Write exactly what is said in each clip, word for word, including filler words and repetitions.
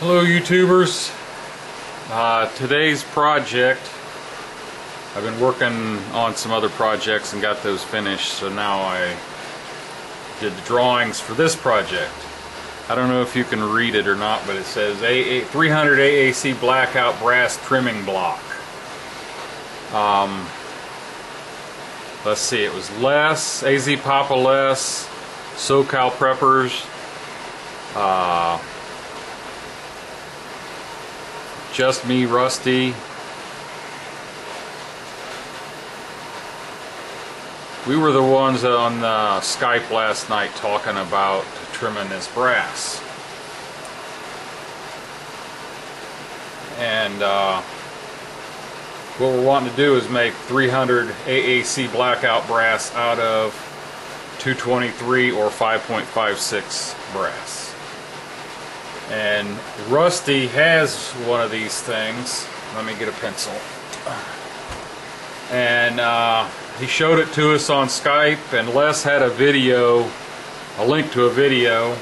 Hello YouTubers. Uh, today's project, I've been working on some other projects and got those finished, so now I did the drawings for this project. I don't know if you can read it or not, but it says three hundred A A C Blackout Brass Trimming Block. Um, let's see, it was Less, A Z Papa Less, SoCal Preppers, uh, Just Me, Rusty. We were the ones on uh, Skype last night talking about trimming this brass. And uh, what we're wanting to do is make three hundred A A C blackout brass out of two twenty-three or five point five six brass. And Rusty has one of these things. Let me get a pencil. And uh, he showed it to us on Skype, and Les had a video, a link to a video.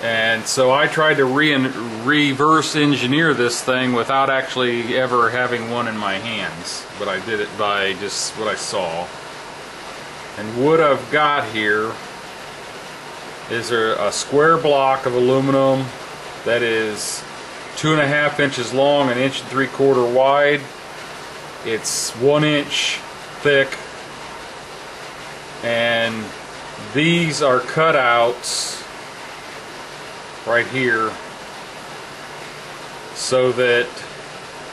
And so I tried to re reverse engineer this thing without actually ever having one in my hands. But I did it by just what I saw. And what I've got here is a square block of aluminum that is two and a half inches long, an inch and three quarter wide. It's one inch thick, and these are cutouts right here so that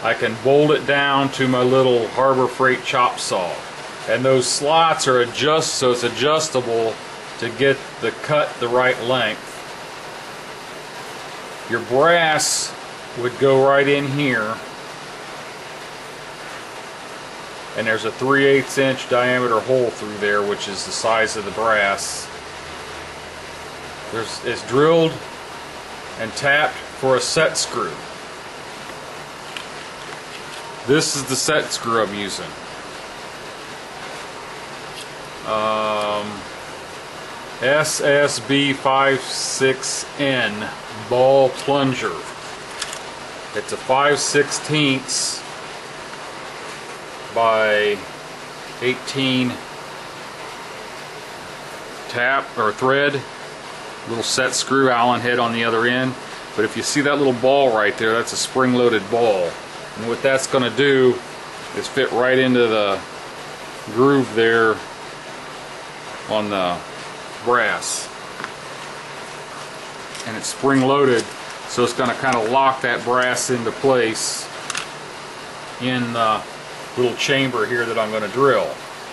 I can bolt it down to my little Harbor Freight chop saw. And those slots are adjust, so it's adjustable to get the cut the right length. Your brass would go right in here, and there's a three eighths inch diameter hole through there, which is the size of the brass. There's, it's drilled and tapped for a set screw. This is the set screw I'm using. Um, S S B fifty-six N ball plunger. It's a five sixteenths by eighteen tap or thread. Little set screw Allen head on the other end. But if you see that little ball right there, that's a spring-loaded ball. And what that's going to do is fit right into the groove there on the brass, and it's spring loaded, so it's going to kind of lock that brass into place in the little chamber here that I'm going to drill,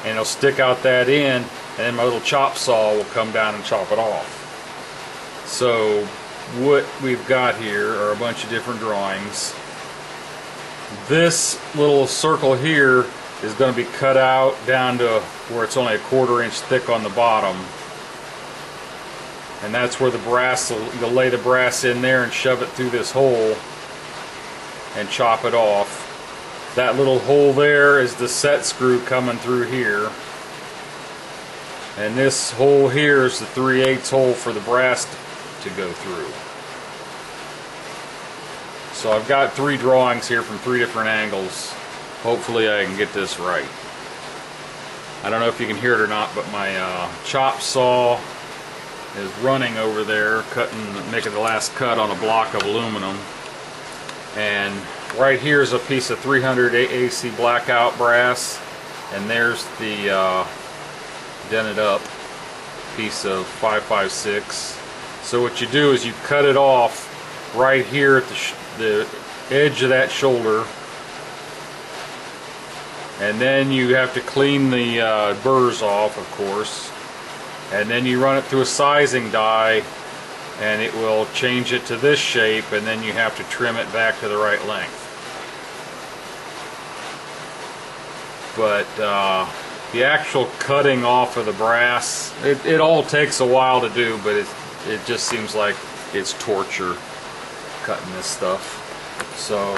and it'll stick out that end, and then my little chop saw will come down and chop it off. So what we've got here are a bunch of different drawings. This little circle here is going to be cut out down to where it's only a quarter inch thick on the bottom. And that's where the brass, you'll lay the brass in there and shove it through this hole and chop it off. That little hole there is the set screw coming through here. And this hole here is the three eighths hole for the brass to go through. So I've got three drawings here from three different angles. Hopefully I can get this right. I don't know if you can hear it or not, but my uh, chop saw is running over there, cutting, making the last cut on a block of aluminum. And right here is a piece of three hundred A A C blackout brass, and there's the uh, dented up piece of five five six. So what you do is you cut it off right here at the, sh the edge of that shoulder, and then you have to clean the uh, burrs off, of course. And then you run it through a sizing die, and it will change it to this shape, and then you have to trim it back to the right length. But uh, the actual cutting off of the brass, it, it all takes a while to do, but it, it just seems like it's torture cutting this stuff. So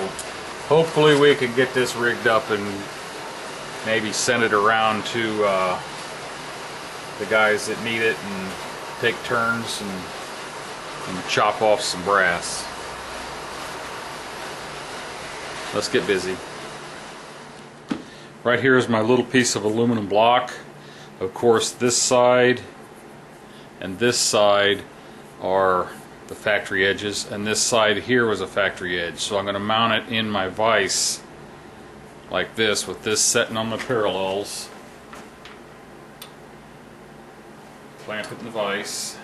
hopefully we can get this rigged up and maybe send it around to uh, the guys that need it and take turns and, and chop off some brass. let's get busy. Right here is my little piece of aluminum block. Of course, this side and this side are the factory edges, and this side here was a factory edge. So I'm going to mount it in my vise like this, with this setting on the parallels. Clamp it in the vise.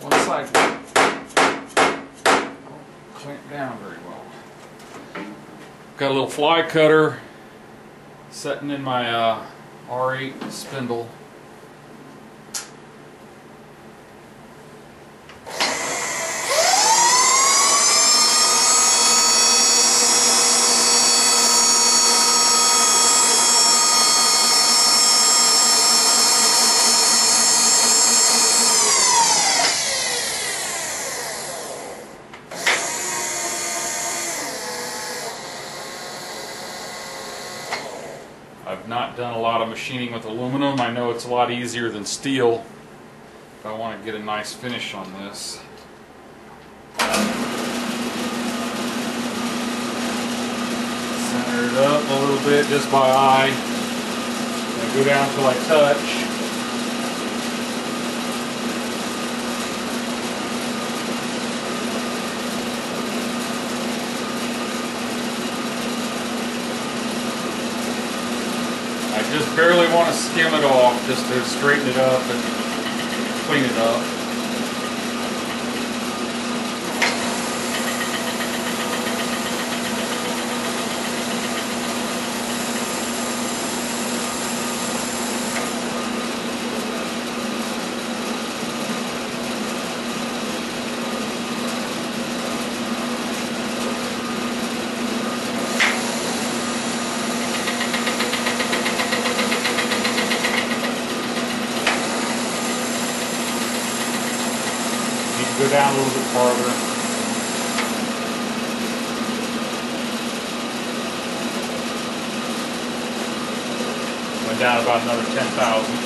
One side won't clamp down very well. Got a little fly cutter setting in my uh, R eight spindle. I've not done a lot of machining with aluminum. I know it's a lot easier than steel, if I want to get a nice finish on this. Center it up a little bit just by eye. And go down until I touch. Just barely want to skim it off, just to straighten it up and clean it up. Go down a little bit farther. Went down about another ten thousand.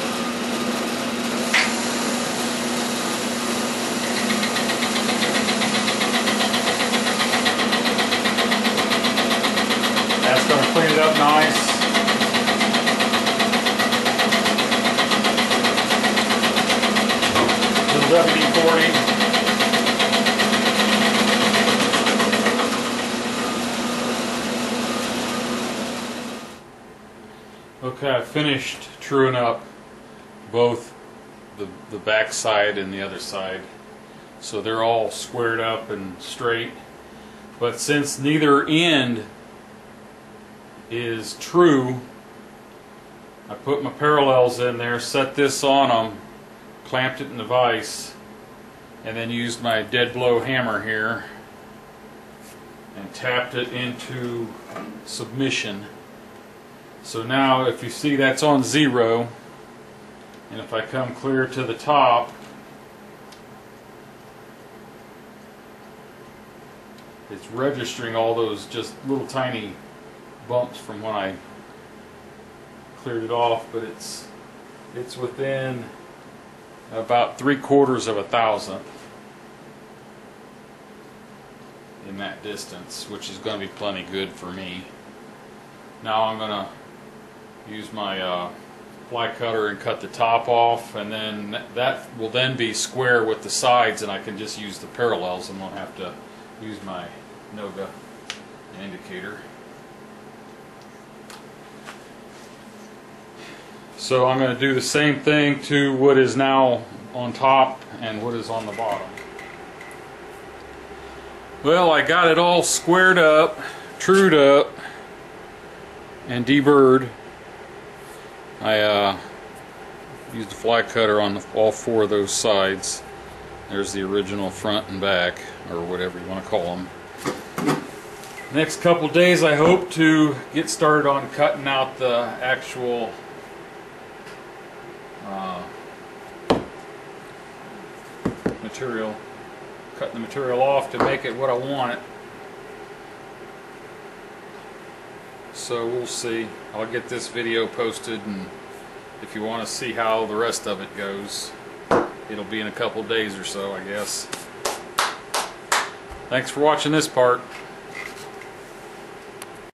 That's going to clean it up nice. W D forty. Okay, I finished truing up both the, the back side and the other side, so they're all squared up and straight. But since neither end is true, I put my parallels in there, set this on them, clamped it in the vise, and then used my dead blow hammer here and tapped it into submission. So now, if you see, that's on zero, and if I come clear to the top, it's registering all those just little tiny bumps from when I cleared it off, but it's it's within about three quarters of a thousandth in that distance, which is going to be plenty good for me. Now I'm going to use my uh, fly cutter and cut the top off, and then that will then be square with the sides, and I can just use the parallels and won't have to use my Noga indicator. So I'm going to do the same thing to what is now on top and what is on the bottom. Well, I got it all squared up, trued up, and deburred. I uh, used a fly cutter on the, all four of those sides. There's the original front and back, or whatever you want to call them. Next couple days I hope to get started on cutting out the actual uh, material, cutting the material off to make it what I want it. So we'll see. I'll get this video posted, and if you want to see how the rest of it goes, it'll be in a couple days or so, I guess. Thanks for watching this part.